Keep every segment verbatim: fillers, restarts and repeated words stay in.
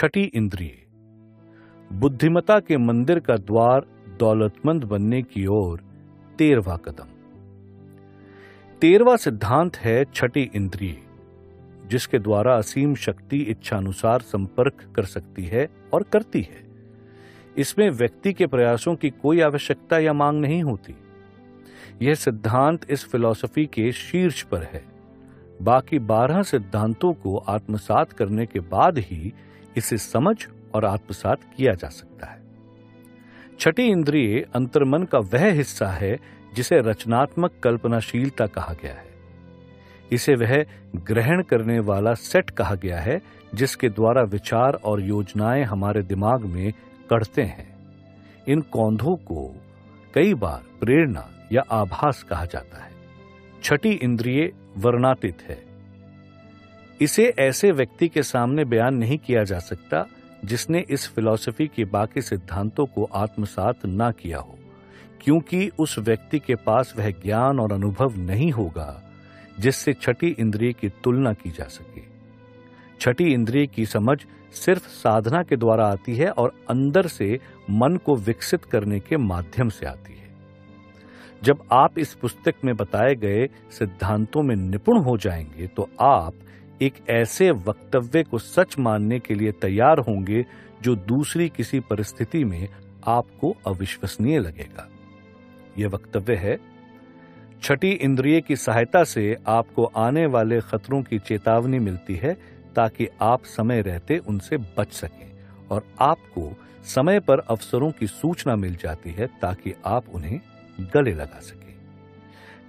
छठी इंद्रिय। बुद्धिमता के मंदिर का द्वार दौलतमंद बनने की ओर तेरवा कदम। तेरवा सिद्धांत है छठी इंद्रिय, जिसके द्वारा असीम शक्ति इच्छानुसार संपर्क कर सकती है और करती है। इसमें व्यक्ति के प्रयासों की कोई आवश्यकता या मांग नहीं होती। यह सिद्धांत इस फिलॉसफी के शीर्ष पर है। बाकी बारह सिद्धांतों को आत्मसात करने के बाद ही इसे समझ और आत्मसात किया जा सकता है। छठी इंद्रिय अंतर्मन का वह हिस्सा है जिसे रचनात्मक कल्पनाशीलता कहा गया है। इसे वह ग्रहण करने वाला सेट कहा गया है जिसके द्वारा विचार और योजनाएं हमारे दिमाग में कढ़ते हैं। इन कौंधों को कई बार प्रेरणा या आभास कहा जाता है। छठी इंद्रिय वर्णातीत है। इसे ऐसे व्यक्ति के सामने बयान नहीं किया जा सकता जिसने इस फिलॉसफी के बाकी सिद्धांतों को आत्मसात ना किया हो, क्योंकि उस व्यक्ति के पास वह ज्ञान और अनुभव नहीं होगा जिससे छठी इंद्रिय की तुलना की जा सके। छठी इंद्रिय की समझ सिर्फ साधना के द्वारा आती है और अंदर से मन को विकसित करने के माध्यम से आती है। जब आप इस पुस्तक में बताए गए सिद्धांतों में निपुण हो जाएंगे तो आप एक ऐसे वक्तव्य को सच मानने के लिए तैयार होंगे जो दूसरी किसी परिस्थिति में आपको अविश्वसनीय लगेगा। यह वक्तव्य है, छठी इंद्रिय की सहायता से आपको आने वाले खतरों की चेतावनी मिलती है ताकि आप समय रहते उनसे बच सकें, और आपको समय पर अवसरों की सूचना मिल जाती है ताकि आप उन्हें गले लगा सकें।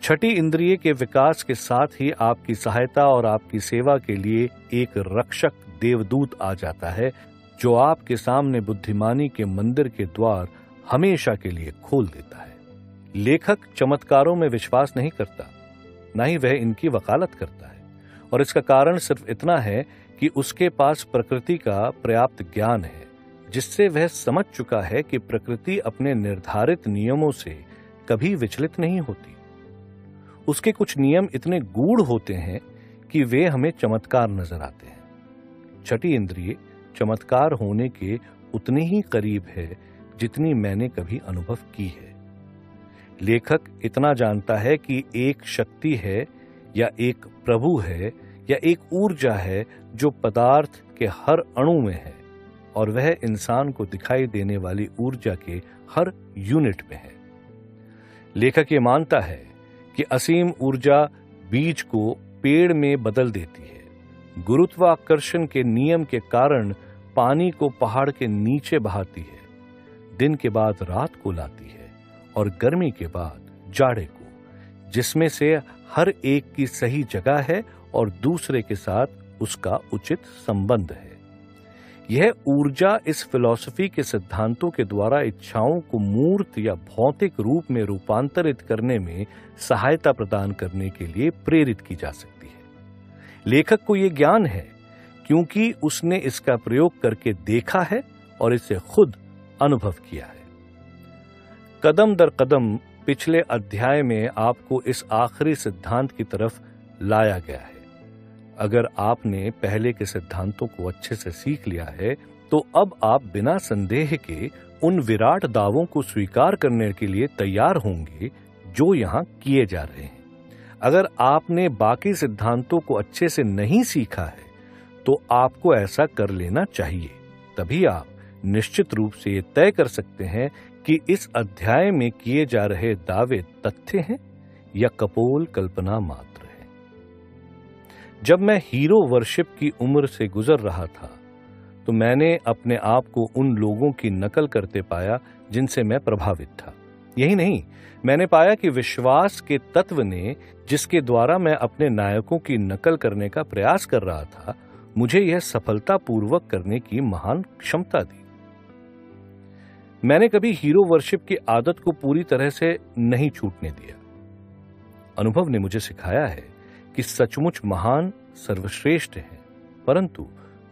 छठी इंद्रिय के विकास के साथ ही आपकी सहायता और आपकी सेवा के लिए एक रक्षक देवदूत आ जाता है जो आपके सामने बुद्धिमानी के मंदिर के द्वार हमेशा के लिए खोल देता है। लेखक चमत्कारों में विश्वास नहीं करता, न ही वह इनकी वकालत करता है, और इसका कारण सिर्फ इतना है कि उसके पास प्रकृति का पर्याप्त ज्ञान है जिससे वह समझ चुका है कि प्रकृति अपने निर्धारित नियमों से कभी विचलित नहीं होती। उसके कुछ नियम इतने गूढ़ होते हैं कि वे हमें चमत्कार नजर आते हैं। छठी इंद्रिय चमत्कार होने के उतने ही करीब है जितनी मैंने कभी अनुभव की है। लेखक इतना जानता है कि एक शक्ति है या एक प्रभु है या एक ऊर्जा है जो पदार्थ के हर अणु में है, और वह इंसान को दिखाई देने वाली ऊर्जा के हर यूनिट में है। लेखक ये मानता है कि असीम ऊर्जा बीज को पेड़ में बदल देती है, गुरुत्वाकर्षण के नियम के कारण पानी को पहाड़ के नीचे बहाती है, दिन के बाद रात को लाती है और गर्मी के बाद जाड़े को, जिसमें से हर एक की सही जगह है और दूसरे के साथ उसका उचित संबंध है। यह ऊर्जा इस फिलॉसफी के सिद्धांतों के द्वारा इच्छाओं को मूर्त या भौतिक रूप में रूपांतरित करने में सहायता प्रदान करने के लिए प्रेरित की जा सकती है। लेखक को यह ज्ञान है क्योंकि उसने इसका प्रयोग करके देखा है और इसे खुद अनुभव किया है। कदम दर कदम पिछले अध्याय में आपको इस आखिरी सिद्धांत की तरफ लाया गया है। अगर आपने पहले के सिद्धांतों को अच्छे से सीख लिया है तो अब आप बिना संदेह के उन विराट दावों को स्वीकार करने के लिए तैयार होंगे जो यहाँ किए जा रहे हैं। अगर आपने बाकी सिद्धांतों को अच्छे से नहीं सीखा है तो आपको ऐसा कर लेना चाहिए, तभी आप निश्चित रूप से ये तय कर सकते हैं कि इस अध्याय में किए जा रहे दावे तथ्य हैं या कपोल कल्पना मात्र है। जब मैं हीरो वर्शिप की उम्र से गुजर रहा था तो मैंने अपने आप को उन लोगों की नकल करते पाया जिनसे मैं प्रभावित था। यही नहीं, मैंने पाया कि विश्वास के तत्व ने, जिसके द्वारा मैं अपने नायकों की नकल करने का प्रयास कर रहा था, मुझे यह सफलतापूर्वक करने की महान क्षमता दी। मैंने कभी हीरो वर्शिप की आदत को पूरी तरह से नहीं छूटने दिया। अनुभव ने मुझे सिखाया है कि सचमुच महान सर्वश्रेष्ठ है, परंतु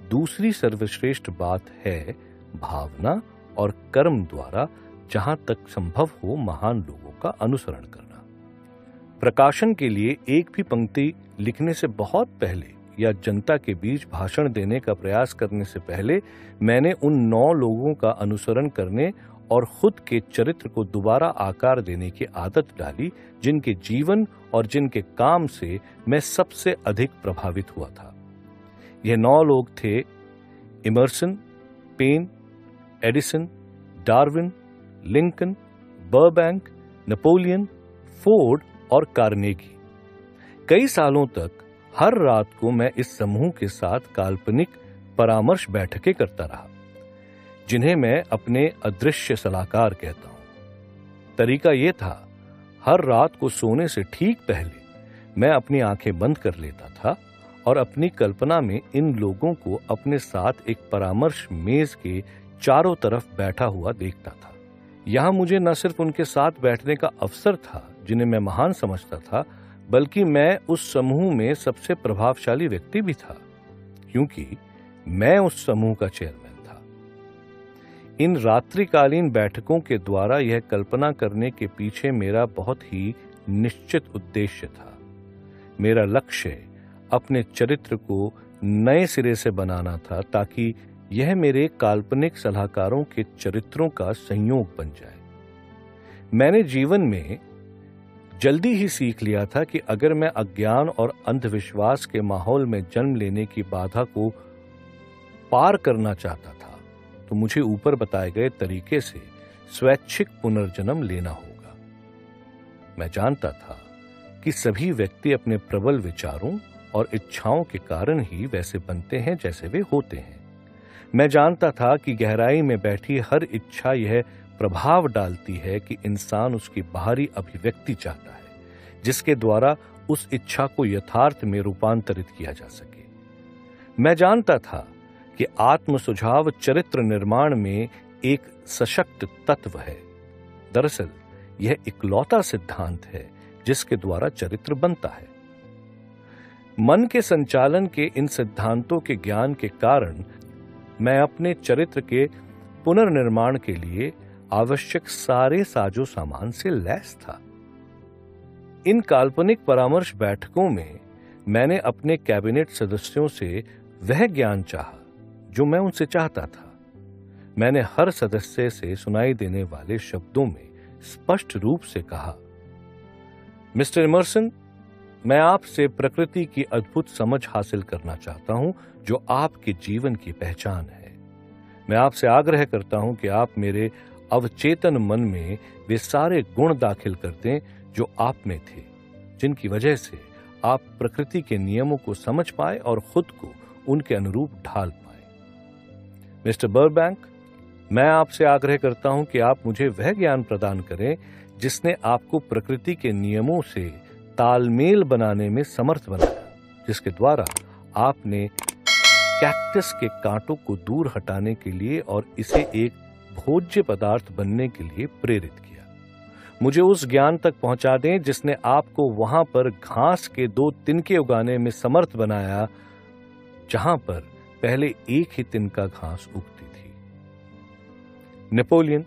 दूसरी सर्वश्रेष्ठ बात है भावना और कर्म द्वारा जहां तक संभव हो महान लोगों का अनुसरण करना। प्रकाशन के लिए एक भी पंक्ति लिखने से बहुत पहले या जनता के बीच भाषण देने का प्रयास करने से पहले मैंने उन नौ लोगों का अनुसरण करने और खुद के चरित्र को दोबारा आकार देने की आदत डाली जिनके जीवन और जिनके काम से मैं सबसे अधिक प्रभावित हुआ था। यह नौ लोग थे Emerson, Paine, Edison, Darwin, Lincoln, Burbank, Napoleon, Ford और कार्नेगी। कई सालों तक हर रात को मैं इस समूह के साथ काल्पनिक परामर्श बैठकें करता रहा, जिन्हें मैं अपने अदृश्य सलाहकार कहता हूं। तरीका यह था, हर रात को सोने से ठीक पहले मैं अपनी आंखें बंद कर लेता था और अपनी कल्पना में इन लोगों को अपने साथ एक परामर्श मेज के चारों तरफ बैठा हुआ देखता था। यहाँ मुझे न सिर्फ उनके साथ बैठने का अवसर था जिन्हें मैं महान समझता था, बल्कि मैं उस समूह में सबसे प्रभावशाली व्यक्ति भी था, क्योंकि मैं उस समूह का चेयरमैन था। इन रात्रिकालीन बैठकों के द्वारा यह कल्पना करने के पीछे मेरा बहुत ही निश्चित उद्देश्य था। मेरा लक्ष्य अपने चरित्र को नए सिरे से बनाना था ताकि यह मेरे काल्पनिक सलाहकारों के चरित्रों का संयोग बन जाए। मैंने जीवन में जल्दी ही सीख लिया था कि अगर मैं अज्ञान और अंधविश्वास के माहौल में जन्म लेने की बाधा को पार करना चाहता था तो मुझे ऊपर बताए गए तरीके से स्वैच्छिक पुनर्जन्म लेना होगा। मैं जानता था कि सभी व्यक्ति अपने प्रबल विचारों और इच्छाओं के कारण ही वैसे बनते हैं जैसे वे होते हैं। मैं जानता था कि गहराई में बैठी हर इच्छा यह प्रभाव डालती है कि इंसान उसकी बाहरी अभिव्यक्ति चाहता है जिसके द्वारा उस इच्छा को यथार्थ में रूपांतरित किया जा सके। मैं जानता था कि आत्म सुझाव चरित्र निर्माण में एक सशक्त तत्व है। दरअसल यह इकलौता सिद्धांत है जिसके द्वारा चरित्र बनता है। मन के संचालन के इन सिद्धांतों के ज्ञान के कारण मैं अपने चरित्र के पुनर्निर्माण के लिए आवश्यक सारे साजो सामान से लैस था। इन काल्पनिक परामर्श बैठकों में मैंने अपने कैबिनेट सदस्यों से वह ज्ञान चाहा जो मैं उनसे चाहता था। मैंने हर सदस्य से सुनाई देने वाले शब्दों में स्पष्ट रूप से कहा, मिस्टर इमर्सन, मैं आपसे प्रकृति की अद्भुत समझ हासिल करना चाहता हूं जो आपके जीवन की पहचान है। मैं आपसे आग्रह करता हूं कि आप मेरे अवचेतन मन में वे सारे गुण दाखिल कर दें जो आप में थे, जिनकी वजह से आप प्रकृति के नियमों को समझ पाए और खुद को उनके अनुरूप ढाल पाए। मिस्टर बर्बैंक, मैं आपसे आग्रह करता हूं कि आप मुझे वह ज्ञान प्रदान करें जिसने आपको प्रकृति के नियमों से तालमेल बनाने में समर्थ बनाया, जिसके द्वारा आपने कैक्टस के कांटों को दूर हटाने के लिए और इसे एक भोज्य पदार्थ बनने के लिए प्रेरित किया। मुझे उस ज्ञान तक पहुंचा दें जिसने आपको वहां पर घास के दो तिनके उगाने में समर्थ बनाया जहां पर पहले एक ही तिनका घास उगती थी। नेपोलियन,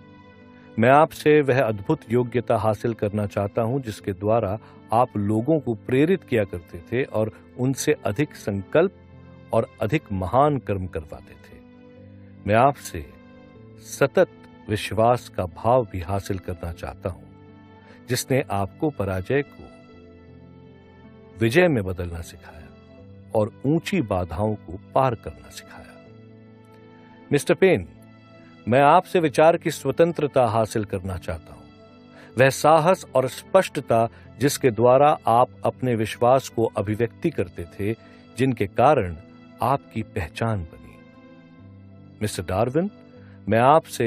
मैं आपसे वह अद्भुत योग्यता हासिल करना चाहता हूं जिसके द्वारा आप लोगों को प्रेरित किया करते थे और उनसे अधिक संकल्प और अधिक महान कर्म करवाते थे। मैं आपसे सतत विश्वास का भाव भी हासिल करना चाहता हूं जिसने आपको पराजय को विजय में बदलना सिखाया और ऊंची बाधाओं को पार करना सिखाया। मिस्टर पेन, मैं आपसे विचार की स्वतंत्रता हासिल करना चाहता हूं, वह साहस और स्पष्टता जिसके द्वारा आप अपने विश्वास को अभिव्यक्ति करते थे जिनके कारण आपकी पहचान बनी। मिस्टर डार्विन, मैं आपसे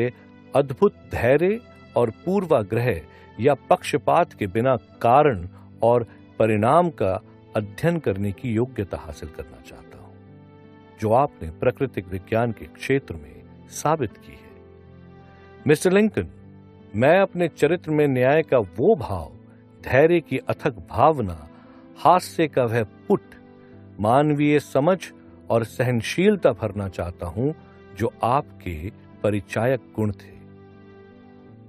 अद्भुत धैर्य और पूर्वाग्रह या पक्षपात के बिना कारण और परिणाम का अध्ययन करने की योग्यता हासिल करना चाहता हूं जो आपने प्राकृतिक विज्ञान के क्षेत्र में साबित की है। मिस्टर लिंकन, मैं अपने चरित्र में न्याय का वो भाव, धैर्य की अथक भावना, हास्य का वह पुट, मानवीय समझ और सहनशीलता भरना चाहता हूं जो आपके परिचायक गुण थे।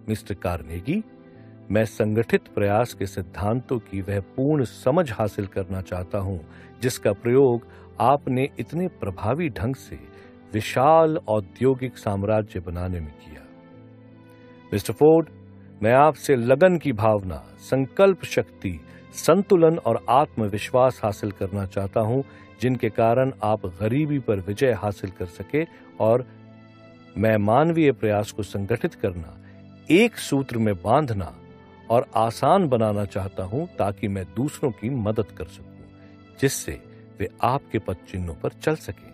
मिस्टर कार्नेगी, मैं संगठित प्रयास के सिद्धांतों की वह पूर्ण समझ हासिल करना चाहता हूं जिसका प्रयोग आपने इतने प्रभावी ढंग से विशाल औद्योगिक साम्राज्य बनाने में किया। मिस्टर फोर्ड, मैं आपसे लगन की भावना, संकल्प शक्ति, संतुलन और आत्मविश्वास हासिल करना चाहता हूं, जिनके कारण आप गरीबी पर विजय हासिल कर सके और मैं मानवीय प्रयास को संगठित करना, एक सूत्र में बांधना और आसान बनाना चाहता हूं ताकि मैं दूसरों की मदद कर सकूं, जिससे वे आपके पद चिन्हों पर चल सकें।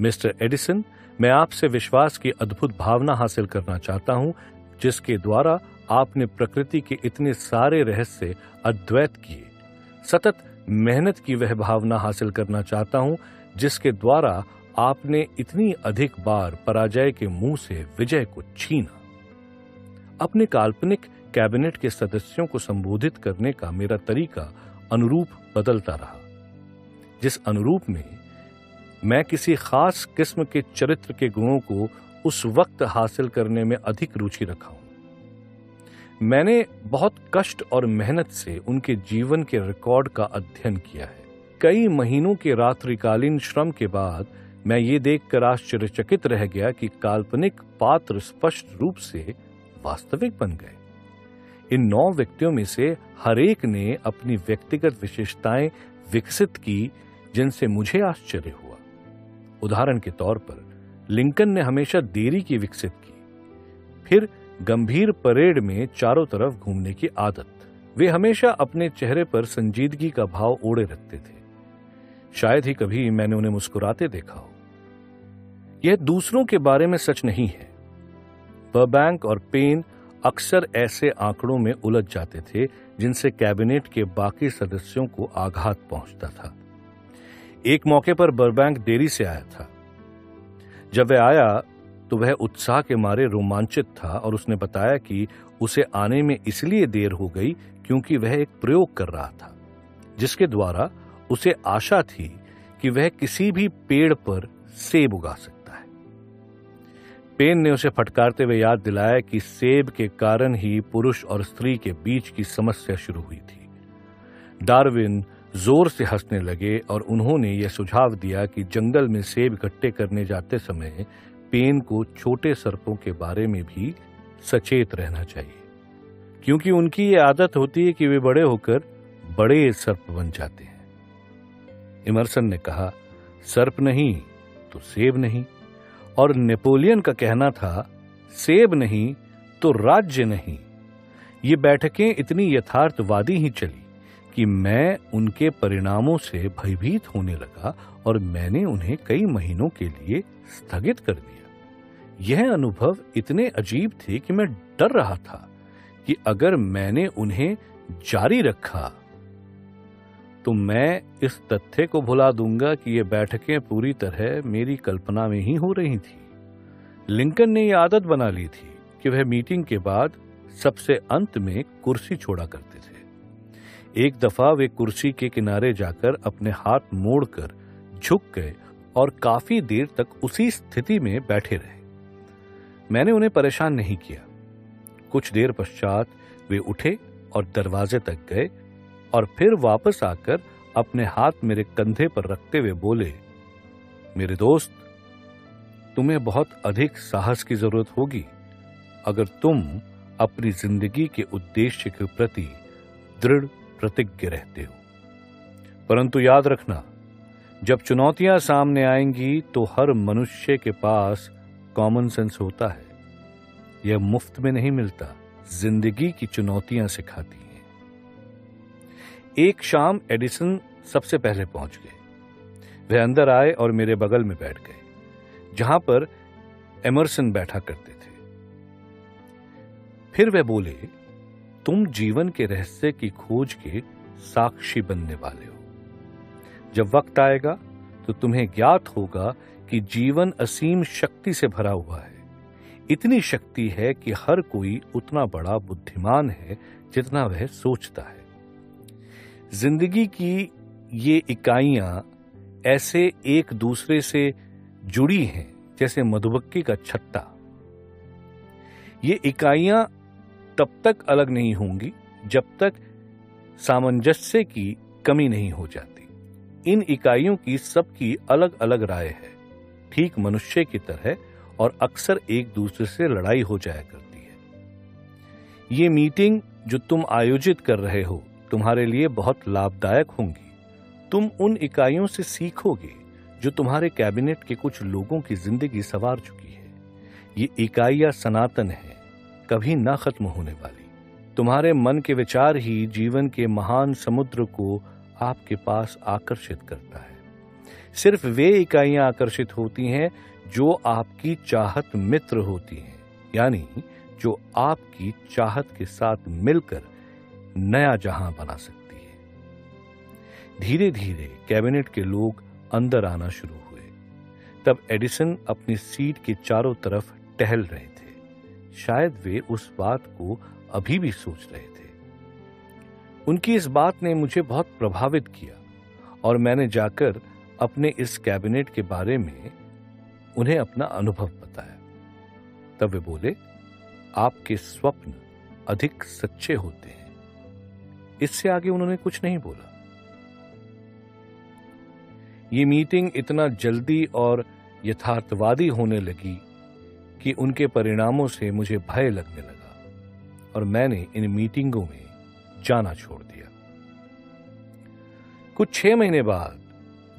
मिस्टर एडिसन, मैं आपसे विश्वास की अद्भुत भावना हासिल करना चाहता हूं, जिसके द्वारा आपने प्रकृति के इतने सारे रहस्य अद्वैत किए। सतत मेहनत की वह भावना हासिल करना चाहता हूं, जिसके द्वारा आपने इतनी अधिक बार पराजय के मुंह से विजय को छीना। अपने काल्पनिक कैबिनेट के सदस्यों को संबोधित करने का मेरा तरीका अनुरूप बदलता रहा, जिस अनुरूप में मैं किसी खास किस्म के चरित्र के गुणों को उस वक्त हासिल करने में अधिक रुचि रखा हूं। मैंने बहुत कष्ट और मेहनत से उनके जीवन के रिकॉर्ड का अध्ययन किया है। कई महीनों के रात्रिकालीन श्रम के बाद मैं ये देखकर आश्चर्यचकित रह गया कि काल्पनिक पात्र स्पष्ट रूप से वास्तविक बन गए। इन नौ व्यक्तियों में से हरेक ने अपनी व्यक्तिगत विशेषताएं विकसित की, जिनसे मुझे आश्चर्य हुआ। उदाहरण के तौर पर लिंकन ने हमेशा देरी की विकसित की, फिर गंभीर परेड में चारों तरफ घूमने की आदत। वे हमेशा अपने चेहरे पर संजीदगी का भाव ओढ़े रखते थे, शायद ही कभी मैंने उन्हें मुस्कुराते देखा हो। यह दूसरों के बारे में सच नहीं है। बर्बैंक और पेन अक्सर ऐसे आंकड़ों में उलझ जाते थे जिनसे कैबिनेट के बाकी सदस्यों को आघात पहुंचता था। एक मौके पर बर्बैंक देरी से आया था। जब वह आया तो वह उत्साह के मारे रोमांचित था और उसने बताया कि उसे आने में इसलिए देर हो गई क्योंकि वह एक प्रयोग कर रहा था, जिसके द्वारा उसे आशा थी कि वह किसी भी पेड़ पर सेब उगा सकता है। पेन ने उसे फटकारते हुए याद दिलाया कि सेब के कारण ही पुरुष और स्त्री के बीच की समस्या शुरू हुई थी। डार्विन जोर से हंसने लगे और उन्होंने यह सुझाव दिया कि जंगल में सेब इकट्ठे करने जाते समय पेन को छोटे सर्पों के बारे में भी सचेत रहना चाहिए, क्योंकि उनकी ये आदत होती है कि वे बड़े होकर बड़े सर्प बन जाते हैं। इमर्सन ने कहा, सर्प नहीं तो सेब नहीं, और नेपोलियन का कहना था, सेब नहीं तो राज्य नहीं। ये बैठकें इतनी यथार्थवादी ही चली कि मैं उनके परिणामों से भयभीत होने लगा और मैंने उन्हें कई महीनों के लिए स्थगित कर दिया। यह अनुभव इतने अजीब थे कि मैं डर रहा था कि अगर मैंने उन्हें जारी रखा तो मैं इस तथ्य को भुला दूंगा कि ये बैठकें पूरी तरह मेरी कल्पना में ही हो रही थी। लिंकन ने यह आदत बना ली थी कि वह मीटिंग के बाद सबसे अंत में कुर्सी छोड़ा करते थे। एक दफा वे कुर्सी के किनारे जाकर अपने हाथ मोड़कर झुक गए और काफी देर तक उसी स्थिति में बैठे रहे। मैंने उन्हें परेशान नहीं किया। कुछ देर पश्चात वे उठे और दरवाजे तक गए और फिर वापस आकर अपने हाथ मेरे कंधे पर रखते हुए बोले, मेरे दोस्त, तुम्हें बहुत अधिक साहस की जरूरत होगी अगर तुम अपनी जिंदगी के उद्देश्य के प्रति दृढ़ प्रतिज्ञ रहते हो। परंतु याद रखना, जब चुनौतियां सामने आएंगी तो हर मनुष्य के पास कॉमन सेंस होता है। यह मुफ्त में नहीं मिलता, जिंदगी की चुनौतियां सिखाती हैं। एक शाम एडिसन सबसे पहले पहुंच गए। वह अंदर आए और मेरे बगल में बैठ गए, जहां पर एमर्सन बैठा करते थे। फिर वे बोले, तुम जीवन के रहस्य की खोज के साक्षी बनने वाले हो। जब वक्त आएगा तो तुम्हें ज्ञात होगा कि जीवन असीम शक्ति से भरा हुआ है। इतनी शक्ति है कि हर कोई उतना बड़ा बुद्धिमान है जितना वह सोचता है। जिंदगी की ये इकाइयां ऐसे एक दूसरे से जुड़ी हैं जैसे मधुमक्खी का छत्ता। ये इकाइयां तब तक अलग नहीं होंगी जब तक सामंजस्य की कमी नहीं हो जाती। इन इकाइयों की सबकी अलग अलग राय है, ठीक मनुष्य की तरह, और अक्सर एक दूसरे से लड़ाई हो जाया करती है। ये मीटिंग जो तुम आयोजित कर रहे हो तुम्हारे लिए बहुत लाभदायक होंगी। तुम उन इकाइयों से सीखोगे जो तुम्हारे कैबिनेट के कुछ लोगों की जिंदगी संवार चुकी है। ये इकाइयां सनातन है, कभी ना खत्म होने वाली। तुम्हारे मन के विचार ही जीवन के महान समुद्र को आपके पास आकर्षित करता है। सिर्फ वे इकाइयां आकर्षित होती हैं जो आपकी चाहत मित्र होती हैं, यानी जो आपकी चाहत के साथ मिलकर नया जहां बना सकती है। धीरे धीरे कैबिनेट के लोग अंदर आना शुरू हुए। तब एडिसन अपनी सीट के चारों तरफ टहल रहे थे। शायद वे उस बात को अभी भी सोच रहे थे। उनकी इस बात ने मुझे बहुत प्रभावित किया और मैंने जाकर अपने इस कैबिनेट के बारे में उन्हें अपना अनुभव बताया। तब वे बोले, आपके स्वप्न अधिक सच्चे होते हैं। इससे आगे उन्होंने कुछ नहीं बोला। ये मीटिंग इतना जल्दी और यथार्थवादी होने लगी कि उनके परिणामों से मुझे भय लगने लगा और मैंने इन मीटिंगों में जाना छोड़ दिया। कुछ छह महीने बाद,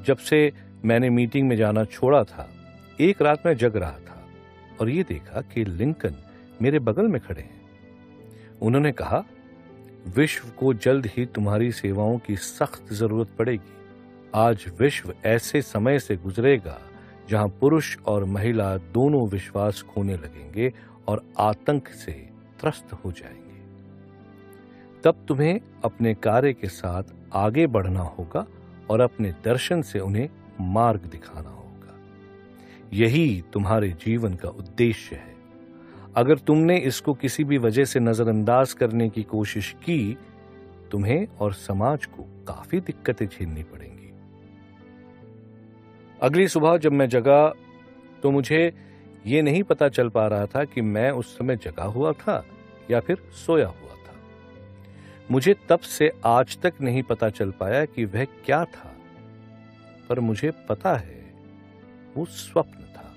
जब से मैंने मीटिंग में जाना छोड़ा था, एक रात मैं जग रहा था और ये देखा कि लिंकन मेरे बगल में खड़े हैं। उन्होंने कहा, विश्व को जल्द ही तुम्हारी सेवाओं की सख्त जरूरत पड़ेगी। आज विश्व ऐसे समय से गुजरेगा जहां पुरुष और महिला दोनों विश्वास खोने लगेंगे और आतंक से त्रस्त हो जाएंगे। तब तुम्हें अपने कार्य के साथ आगे बढ़ना होगा और अपने दर्शन से उन्हें मार्ग दिखाना होगा। यही तुम्हारे जीवन का उद्देश्य है। अगर तुमने इसको किसी भी वजह से नजरअंदाज करने की कोशिश की, तुम्हें और समाज को काफी दिक्कतें झेलनी पड़ेंगी। अगली सुबह जब मैं जगा तो मुझे ये नहीं पता चल पा रहा था कि मैं उस समय जगा हुआ था या फिर सोया हुआ था। मुझे तब से आज तक नहीं पता चल पाया कि वह क्या था, पर मुझे पता है वो स्वप्न था।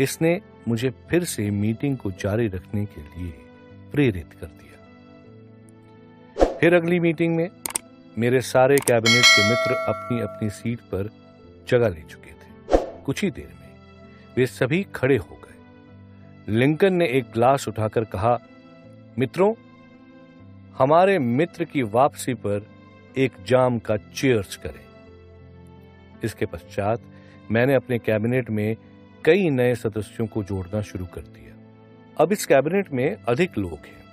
इसने मुझे फिर से मीटिंग को जारी रखने के लिए प्रेरित कर दिया। फिर अगली मीटिंग में मेरे सारे कैबिनेट के मित्र अपनी अपनी सीट पर जगह ले चुके थे। कुछ ही देर में वे सभी खड़े हो गए। लिंकन ने एक ग्लास उठाकर कहा, मित्रों, हमारे मित्र की वापसी पर एक जाम का चीयर्स करें। इसके पश्चात मैंने अपने कैबिनेट में कई नए सदस्यों को जोड़ना शुरू कर दिया। अब इस कैबिनेट में अधिक लोग हैं।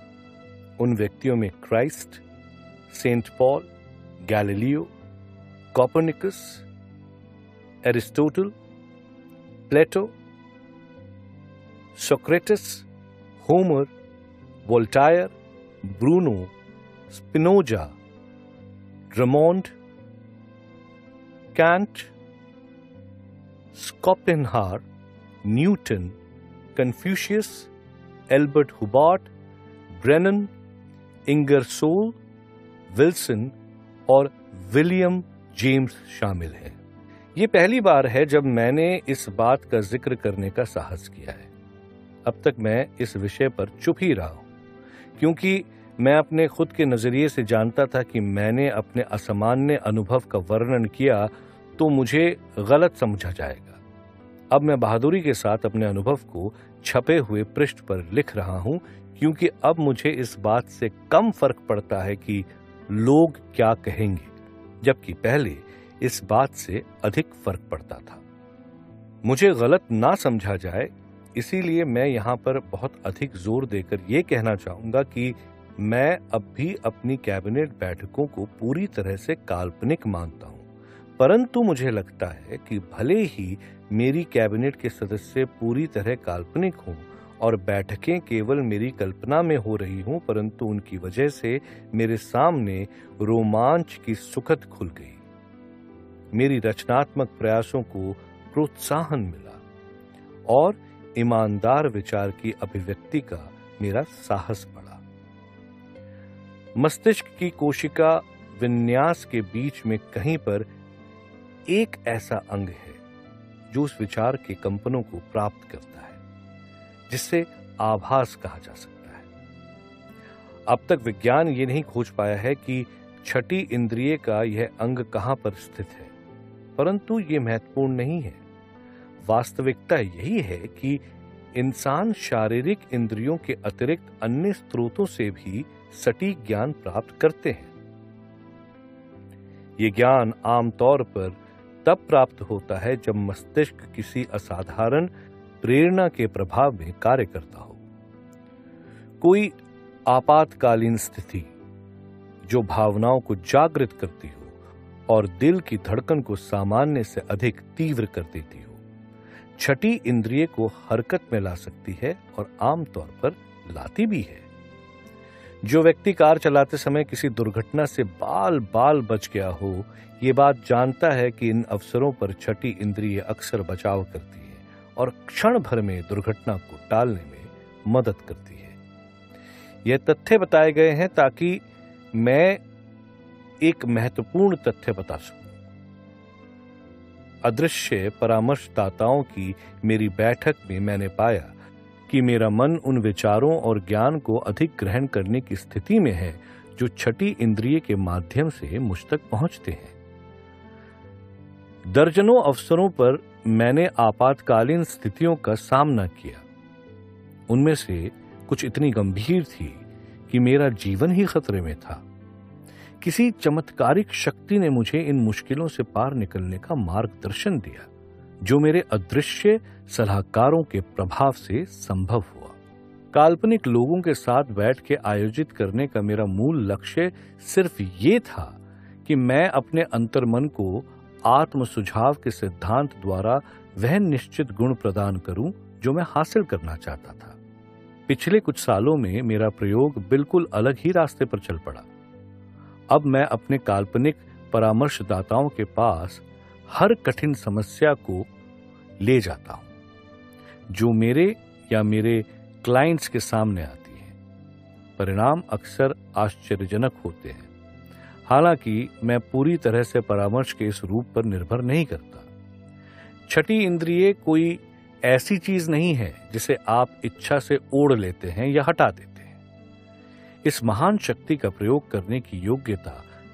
उन व्यक्तियों में Christ, Saint Paul, Galileo, Copernicus, Aristotle, Plato, Socrates, Homer, Voltaire, Bruno, Spinoza, Drummond, Kant, Schopenhauer, Newton, Confucius, Elbert Hubbard, Brennan, Ingersoll, Wilson और विलियम जेम्स शामिल हैं। ये पहली बार है जब मैंने इस बात का जिक्र करने का साहस किया है। अब तक मैं इस विषय पर चुप ही रहा हूं, क्योंकि मैं अपने खुद के नजरिए से जानता था कि मैंने अपने असामान्य अनुभव का वर्णन किया तो मुझे गलत समझा जाएगा। अब मैं बहादुरी के साथ अपने अनुभव को छपे हुए पृष्ठ पर लिख रहा हूं, क्योंकि अब मुझे इस बात से कम फर्क पड़ता है कि लोग क्या कहेंगे, जबकि पहले इस बात से अधिक फर्क पड़ता था। मुझे गलत ना समझा जाए, इसीलिए मैं यहाँ पर बहुत अधिक जोर देकर यह कहना चाहूंगा कि मैं अब भी अपनी कैबिनेट बैठकों को पूरी तरह से काल्पनिक मानता हूँ, परंतु मुझे लगता है कि भले ही मेरी कैबिनेट के सदस्य पूरी तरह काल्पनिक हों और बैठकें केवल मेरी कल्पना में हो रही हों, परंतु उनकी वजह से मेरे सामने रोमांच की सुखद खुल गई। मेरी रचनात्मक प्रयासों को प्रोत्साहन मिला और ईमानदार विचार की अभिव्यक्ति का मेरा साहस बढ़ा। मस्तिष्क की कोशिका विन्यास के बीच में कहीं पर एक ऐसा अंग है जो उस विचार के कंपनों को प्राप्त करता है, जिससे आभास कहा जा सकता है। अब तक विज्ञान ये नहीं खोज पाया है कि छठी इंद्रिय का यह अंग कहां पर स्थित है, परंतु यह महत्वपूर्ण नहीं है। वास्तविकता यही है कि इंसान शारीरिक इंद्रियों के अतिरिक्त अन्य स्रोतों से भी सटीक ज्ञान प्राप्त करते हैं। ये ज्ञान आमतौर पर तब प्राप्त होता है जब मस्तिष्क किसी असाधारण प्रेरणा के प्रभाव में कार्य करता हो। कोई आपातकालीन स्थिति जो भावनाओं को जागृत करती हो और दिल की धड़कन को सामान्य से अधिक तीव्र कर देती हो, छठी इंद्रिय को हरकत में ला सकती है और आमतौर पर लाती भी है। जो व्यक्ति कार चलाते समय किसी दुर्घटना से बाल बाल बच गया हो, ये बात जानता है कि इन अवसरों पर छठी इंद्रिय अक्सर बचाव करती है और क्षण भर में दुर्घटना को टालने में मदद करती है। यह तथ्य बताए गए हैं ताकि मैं एक महत्वपूर्ण तथ्य बता सकूं। अदृश्य परामर्शदाताओं की मेरी बैठक में मैंने पाया कि मेरा मन उन विचारों और ज्ञान को अधिक ग्रहण करने की स्थिति में है जो छठी इंद्रिय के माध्यम से मुझ तक पहुंचते हैं। दर्जनों अवसरों पर मैंने आपातकालीन स्थितियों का सामना किया। उनमें से कुछ इतनी गंभीर थी कि मेरा जीवन ही खतरे में था। किसी चमत्कारिक शक्ति ने मुझे इन मुश्किलों से पार निकलने का मार्गदर्शन दिया जो मेरे अदृश्य सलाहकारों के प्रभाव से संभव हुआ। काल्पनिक लोगों के साथ बैठ के आयोजित करने का मेरा मूल लक्ष्य सिर्फ ये था कि मैं अपने अंतर्मन को आत्म सुझाव के सिद्धांत द्वारा वह निश्चित गुण प्रदान करूं जो मैं हासिल करना चाहता था। पिछले कुछ सालों में मेरा प्रयोग बिल्कुल अलग ही रास्ते पर चल पड़ा। अब मैं अपने काल्पनिक परामर्शदाताओं के पास हर कठिन समस्या को ले जाता हूं जो मेरे या मेरे क्लाइंट्स के सामने आती है। परिणाम अक्सर आश्चर्यजनक होते हैं। हालांकि मैं पूरी तरह से परामर्श के इस रूप पर निर्भर नहीं करता। छठी इंद्रिय कोई ऐसी चीज नहीं है जिसे आप इच्छा से ओढ़ लेते हैं या हटा देते हैं। इस महान शक्ति का प्रयोग करने की योग्यता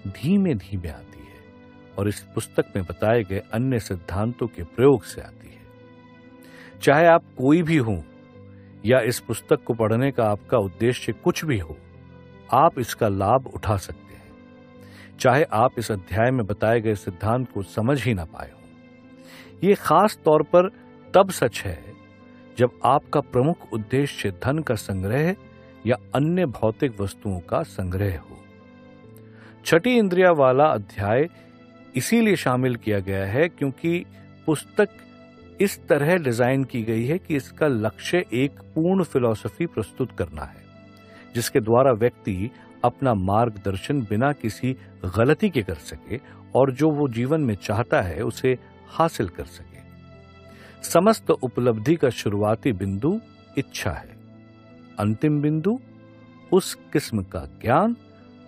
धीमे धीमे आती है और इस पुस्तक में बताए गए अन्य सिद्धांतों के प्रयोग से आती है। चाहे आप कोई भी हो या इस पुस्तक को पढ़ने का आपका उद्देश्य कुछ भी हो, आप इसका लाभ उठा सकते हैं, चाहे आप इस अध्याय में बताए गए सिद्धांत को समझ ही ना पाए हो। यह खास तौर पर तब सच है जब आपका प्रमुख उद्देश्य धन का संग्रह या अन्य भौतिक वस्तुओं का संग्रह हो। छठी इंद्रिया वाला अध्याय इसीलिए शामिल किया गया है क्योंकि पुस्तक इस तरह डिजाइन की गई है कि इसका लक्ष्य एक पूर्ण फिलॉसफी प्रस्तुत करना है जिसके द्वारा व्यक्ति अपना मार्गदर्शन बिना किसी गलती के कर सके और जो वो जीवन में चाहता है उसे हासिल कर सके। समस्त उपलब्धि का शुरुआती बिंदु इच्छा है, अंतिम बिंदु उस किस्म का ज्ञान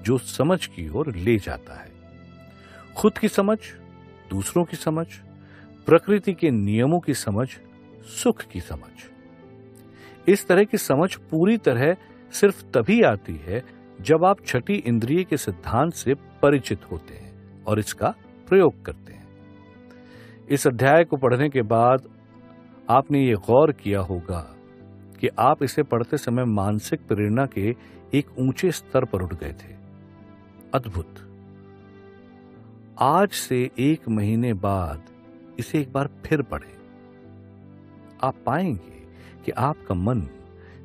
जो समझ की ओर ले जाता है। खुद की समझ, दूसरों की समझ, प्रकृति के नियमों की समझ, सुख की समझ। इस तरह की समझ पूरी तरह सिर्फ तभी आती है जब आप छठी इंद्रिय के सिद्धांत से परिचित होते हैं और इसका प्रयोग करते हैं। इस अध्याय को पढ़ने के बाद आपने ये गौर किया होगा कि आप इसे पढ़ते समय मानसिक प्रेरणा के एक ऊंचे स्तर पर उठ गए थे। अद्भुत। आज से एक महीने बाद इसे एक बार फिर पढ़ें। आप पाएंगे कि आपका मन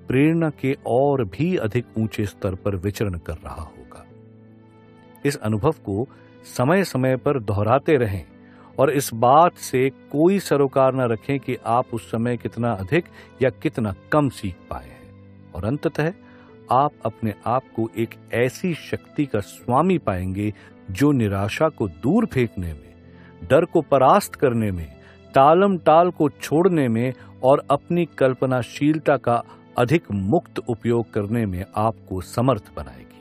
प्रेरणा के और भी अधिक ऊंचे स्तर पर विचरण कर रहा होगा। इस अनुभव को समय समय पर दोहराते रहें और इस बात से कोई सरोकार न रखें कि आप उस समय कितना अधिक या कितना कम सीख पाए हैं, और अंततः आप अपने आप को एक ऐसी शक्ति का स्वामी पाएंगे जो निराशा को दूर फेंकने में, डर को परास्त करने में, टालम टाल को छोड़ने में और अपनी कल्पनाशीलता का अधिक मुक्त उपयोग करने में आपको समर्थ बनाएगी।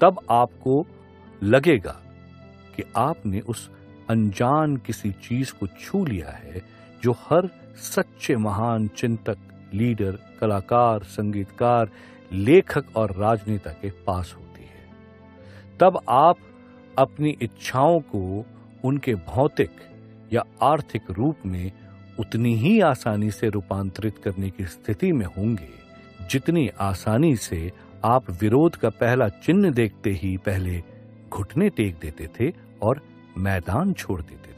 तब आपको लगेगा कि आपने उस अनजान किसी चीज को छू लिया है जो हर सच्चे महान चिंतक, लीडर, कलाकार, संगीतकार, लेखक और राजनेता के पास होती है। तब आप अपनी इच्छाओं को उनके भौतिक या आर्थिक रूप में उतनी ही आसानी से रूपांतरित करने की स्थिति में होंगे जितनी आसानी से आप विरोध का पहला चिन्ह देखते ही पहले घुटने टेक देते थे और मैदान छोड़ देते थे।